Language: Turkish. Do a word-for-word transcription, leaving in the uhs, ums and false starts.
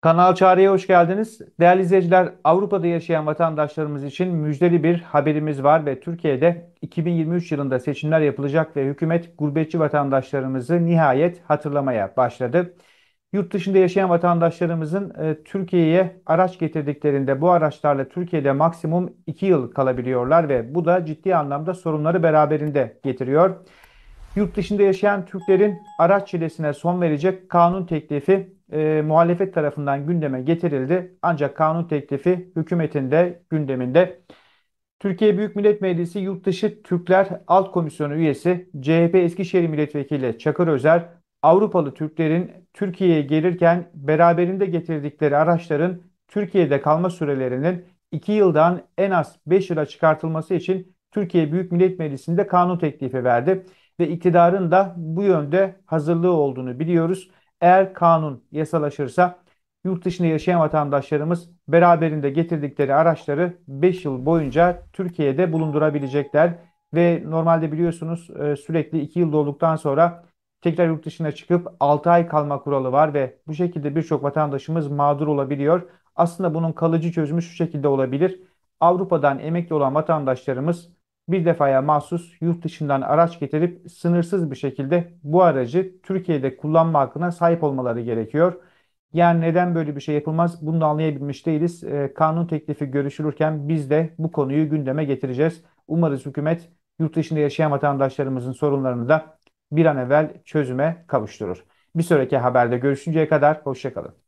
Kanal Çağrı'ya hoş geldiniz. Değerli izleyiciler, Avrupa'da yaşayan vatandaşlarımız için müjdeli bir haberimiz var ve Türkiye'de iki bin yirmi üç yılında seçimler yapılacak ve hükümet gurbetçi vatandaşlarımızı nihayet hatırlamaya başladı. Yurt dışında yaşayan vatandaşlarımızın e, Türkiye'ye araç getirdiklerinde bu araçlarla Türkiye'de maksimum iki yıl kalabiliyorlar ve bu da ciddi anlamda sorunları beraberinde getiriyor. Yurt dışında yaşayan Türklerin araç çilesine son verecek kanun teklifi e, muhalefet tarafından gündeme getirildi. Ancak kanun teklifi hükümetin de gündeminde. Türkiye Büyük Millet Meclisi Yurtdışı Türkler Alt Komisyonu üyesi C H P Eskişehir Milletvekili Çakır Özer, Avrupalı Türklerin Türkiye'ye gelirken beraberinde getirdikleri araçların Türkiye'de kalma sürelerinin iki yıldan en az beş yıla çıkartılması için Türkiye Büyük Millet Meclisi'nde kanun teklifi verdi ve iktidarın da bu yönde hazırlığı olduğunu biliyoruz. Eğer kanun yasalaşırsa yurt dışında yaşayan vatandaşlarımız beraberinde getirdikleri araçları beş yıl boyunca Türkiye'de bulundurabilecekler ve normalde biliyorsunuz sürekli iki yıl dolduktan sonra tekrar yurt dışına çıkıp altı ay kalma kuralı var ve bu şekilde birçok vatandaşımız mağdur olabiliyor. Aslında bunun kalıcı çözümü şu şekilde olabilir. Avrupa'dan emekli olan vatandaşlarımız bir defaya mahsus yurt dışından araç getirip sınırsız bir şekilde bu aracı Türkiye'de kullanma hakkına sahip olmaları gerekiyor. Yani neden böyle bir şey yapılmaz? Bunu da anlayabilmiş değiliz. Kanun teklifi görüşülürken biz de bu konuyu gündeme getireceğiz. Umarız hükümet yurt dışında yaşayan vatandaşlarımızın sorunlarını da bir an evvel çözüme kavuşturur. Bir sonraki haberde görüşünceye kadar hoşça kalın.